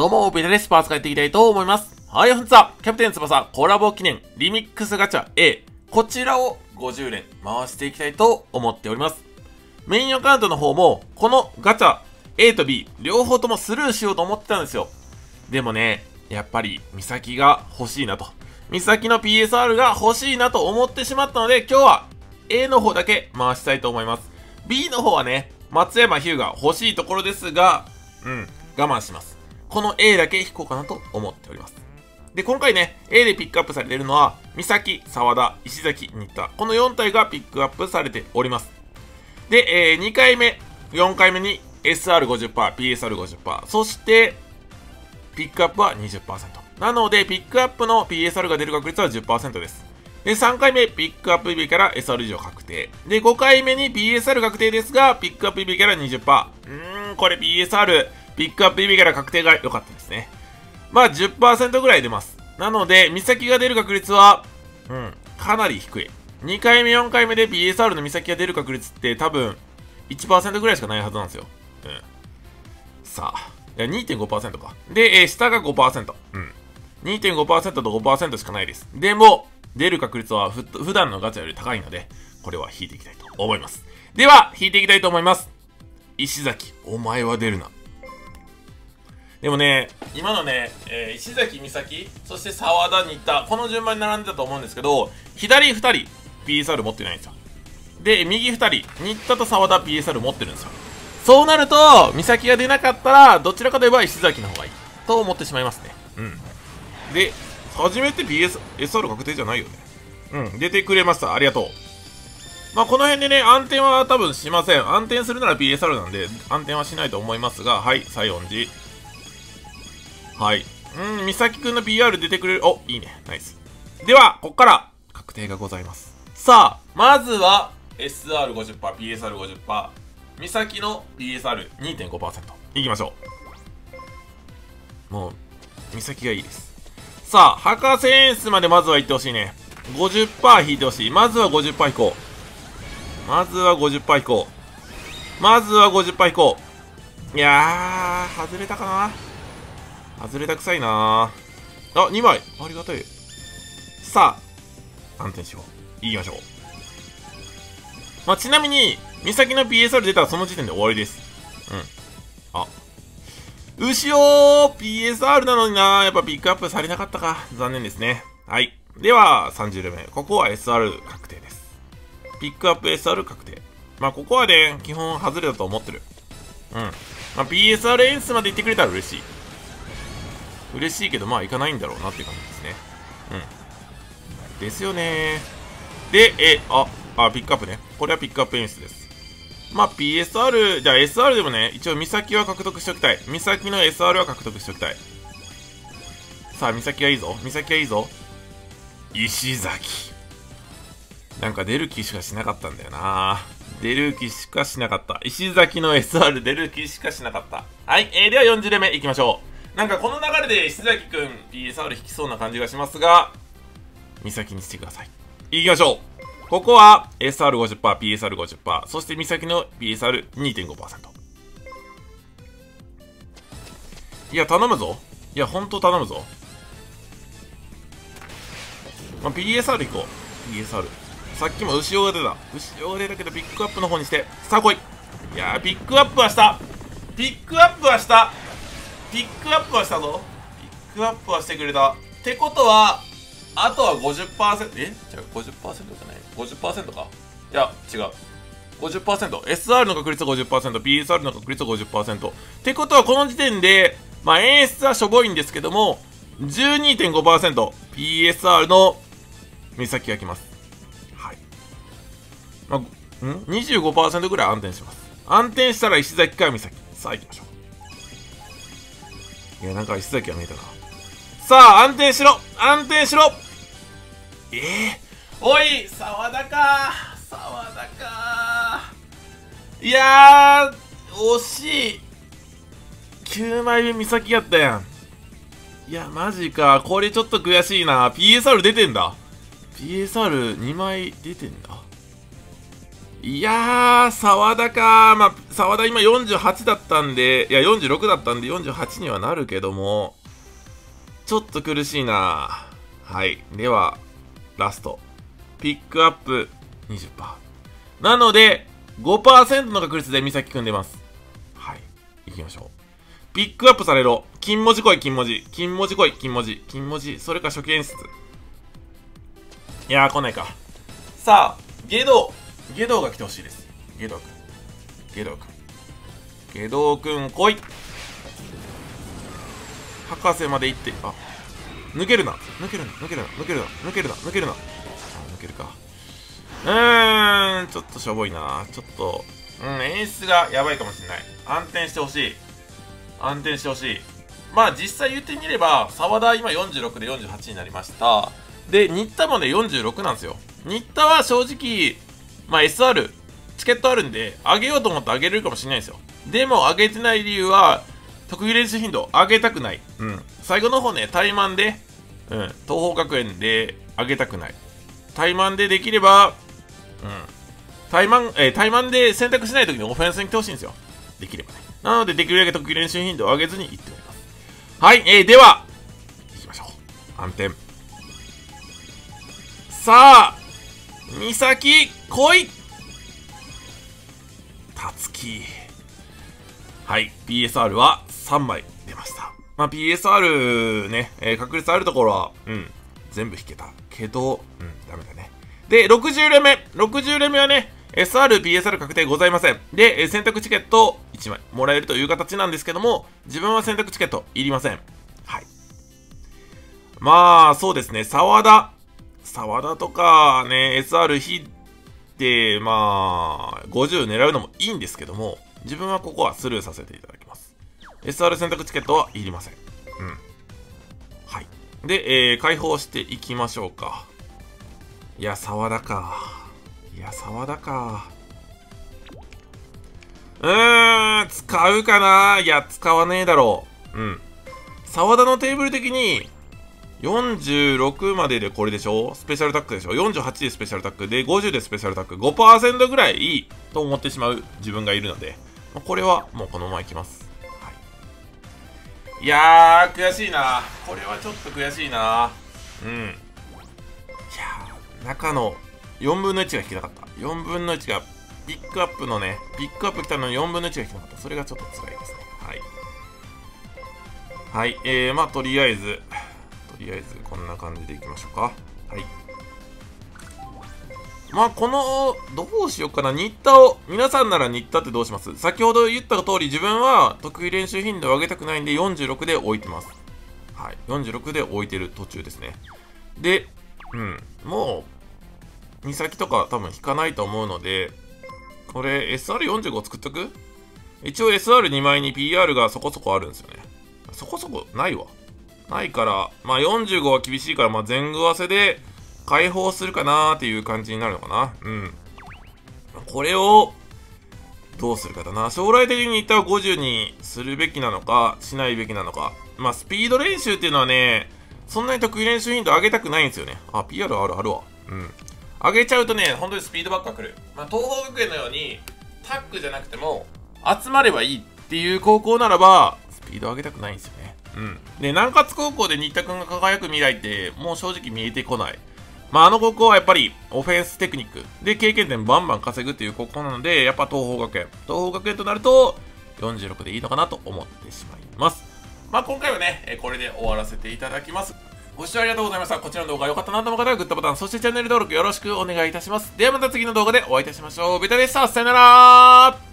どうも、ビタです。パーツ変えていきたいと思います。はい、本日は、キャプテン翼コラボ記念リミックスガチャ A、こちらを50連回していきたいと思っております。メインアカウントの方も、このガチャ A と B、両方ともスルーしようと思ってたんですよ。でもね、やっぱり、ミサキが欲しいなと。ミサキの PSR が欲しいなと思ってしまったので、今日は A の方だけ回したいと思います。B の方はね、松山ヒューが欲しいところですが、我慢します。この A だけ引こうかなと思っております。で、今回ね、A でピックアップされているのは、三崎、沢田、石崎、新田。この4体がピックアップされております。で、2回目、4回目に SR50%、PSR50%、そして、ピックアップは 20%。なので、ピックアップの PSR が出る確率は 10% です。で、3回目、ピックアップ EV から SR 以上確定。で、5回目に PSR 確定ですが、ピックアップ EV から 20%。これ PSR、ピックアップ EV から確定が良かったですね。まあ 10% ぐらい出ます。なので、ミサキが出る確率は、かなり低い。2回目、4回目で PSR のミサキが出る確率って多分、1% ぐらいしかないはずなんですよ。さあ、いや 2.5% か。で、下が 5%。2.5% と 5% しかないです。でも、出る確率は普段のガチャより高いので、これは引いていきたいと思います。では、引いていきたいと思います。石崎、お前は出るな。でもね、今のね、石崎、美咲、そして沢田、新田、この順番に並んでたと思うんですけど、左2人、PSR 持ってないんですよ。で、右2人、新田と沢田、PSR 持ってるんですよ。そうなると、美咲が出なかったら、どちらかといえば石崎の方がいい。と思ってしまいますね。で、初めて SR 確定じゃないよね。出てくれました。ありがとう。まあ、この辺でね、暗転は多分しません。暗転するなら PSR なんで、暗転はしないと思いますが、はい、西園寺。はい。美咲くんの PR 出てくれる。お、いいね。ナイス。では、ここから、確定がございます。さあ、まずは、SR50%、PSR50%、美咲の PSR2.5%。いきましょう。もう、美咲がいいです。さあ、博士演出までまずは行ってほしいね。50% 引いてほしい。まずは 50% 引こう。まずは 50% 引こう。まずは 50% 引こう。いやー、外れたかな。外れたくさいなー。あ、2枚。ありがたい。さあ、暗転しよう。行きましょう。まあ、ちなみに、美咲の PSR 出たらその時点で終わりです。あ。牛尾 PSR なのにな、やっぱピックアップされなかったか。残念ですね。はい。では、30連目。ここは SR 確定です。ピックアップ SR 確定。まあ、ここはね、基本外れだと思ってる。まあ、PSR 演出まで行ってくれたら嬉しい。嬉しいけど、まあ、行かないんだろうなって感じですね。ですよねー。で、ピックアップね。これはピックアップ演出です。まあ、PSR、じゃあ SR でもね、一応、美咲は獲得しておきたい。美咲の SR は獲得しておきたい。さあ、美咲はいいぞ。美咲はいいぞ。石崎。なんか出る気しかしなかったんだよな。出る気しかしなかった。石崎の SR 出る気しかしなかった。はい、では40連目いきましょう。なんかこの流れで石崎くん PSR 引きそうな感じがしますが、美咲にしてください。いきましょう。ここは SR50%、PSR50%、そして美咲の PSR2.5%。いや、頼むぞ。いや、ほんと頼むぞ。まあ、PSR 行こう。PSR。さっきも牛尾が出た。牛尾が出たけど、ピックアップの方にして。さあ来い。いやー、ピックアップはした。ピックアップはした。ピックアップはしたぞ。ピックアップはしてくれた。ってことは、あとは 50%、違う、50% じゃない ?50% か。いや、違う。50%。SR の確率は 50%、PSR の確率は 50%。ってことは、この時点で、まあ、演出はしょぼいんですけども、12.5%、PSR の目先がきます。はい。まあ、25% ぐらい暗転します。暗転したら石崎か目先。さあ、行きましょう。いや、なんか石崎は見えたな。さあ、暗転しろ暗転しろおい沢田か沢田かいやー、惜しい !9 枚目美咲やったやん。いや、マジか。これちょっと悔しいな。PSR 出てんだ。PSR2 枚出てんだ。いやー、澤田か、まあ、澤田今48だったんで、いや、46だったんで、48にはなるけども、ちょっと苦しいな。はい。では、ラスト。ピックアップ 20%。なので、5% の確率で美咲くん出ます。はい。行きましょう。ピックアップされろ。金文字来い、金文字。金文字来い、金文字。金文字。それか初見演出。いやー、来ないか。さあ、ゲドウ。ゲドウが来てほしいです。ゲドウくん。ゲドウくん。ゲドウくん来い。博士まで行って、あ、抜けるな、抜けるな、抜けるな、抜けるな、抜けるな、抜けるな、抜けるか。ちょっとしょぼいな、ちょっと、演出がやばいかもしれない。暗転してほしい。暗転してほしい。まあ、実際言ってみれば、沢田今46で48になりました。で、新田もね、46なんですよ。新田は正直、まあ、SR、チケットあるんで、上げようと思って上げれるかもしれないんですよ。でも、上げてない理由は、特技練習頻度上げたくない。うん。最後の方ね、怠慢で、うん。東邦学園で上げたくない。怠慢でできれば、うん。怠慢で選択しないときにオフェンスに来てほしいんですよ。できればね。なので、できるだけ特技練習頻度を上げずにいっております。はい。では、いきましょう。暗転。さあ、美咲、来い！たつき。はい。PSR は、3枚出ました。まあ、PSR ね、確率あるところは、うん、全部引けたけど、うん、ダメだね。で、60連目。60連目はね、SR、PSR 確定ございません。で、選択チケット1枚もらえるという形なんですけども、自分は選択チケットいりません。はい。まあ、そうですね、沢田。沢田とかね、SR 引いて、まあ、50狙うのもいいんですけども、自分はここはスルーさせていただきます。SR 選択チケットはいりません。うん。はい。で、解放していきましょうか。いや、沢田か。いや、沢田か。使うかな。いや、使わねえだろう。うん。沢田のテーブル的に、46まででこれでしょ、スペシャルタックでしょ、48でスペシャルタックで、50でスペシャルタック、5% ぐらいいいと思ってしまう自分がいるので、これはもうこのままいきます。いやー、悔しいな。これはちょっと悔しいな。うん。いやー、中の4分の1が引けなかった。4分の1が、ピックアップのね、ピックアップ来たのに4分の1が引けなかった。それがちょっと辛いですね。はい。はい、まあ、とりあえず、こんな感じでいきましょうか。はい。まあ、この、どうしようかな。新田を、皆さんなら新田ってどうします？先ほど言った通り、自分は得意練習頻度を上げたくないんで、46で置いてます。はい。46で置いてる途中ですね。で、うん。もう、美咲とか多分引かないと思うので、これ、SR45 作っとく？一応 SR2 枚に PR がそこそこあるんですよね。そこそこないわ。ないから、まあ45は厳しいから、まあ前後合わせで、解放するかなーっていう感じになるのかな。うん。これを、どうするかだな。将来的に一旦は50にするべきなのか、しないべきなのか。まあ、スピード練習っていうのはね、そんなに得意練習頻度上げたくないんですよね。あ、PR あるわ。うん。上げちゃうとね、本当にスピードばっか来る。まあ、東邦学園のように、タックじゃなくても、集まればいいっていう高校ならば、スピード上げたくないんですよね。うん。で、南葛高校で新田くんが輝く未来って、もう正直見えてこない。まあ、あの高校はやっぱりオフェンステクニックで経験点バンバン稼ぐっていう高校なので、やっぱ東邦学園となると46でいいのかなと思ってしまいます。まあ、今回はね、これで終わらせていただきます。ご視聴ありがとうございました。こちらの動画良かったなと思う方はグッドボタン、そしてチャンネル登録よろしくお願いいたします。ではまた次の動画でお会いいたしましょう。ベタでした。さよならー。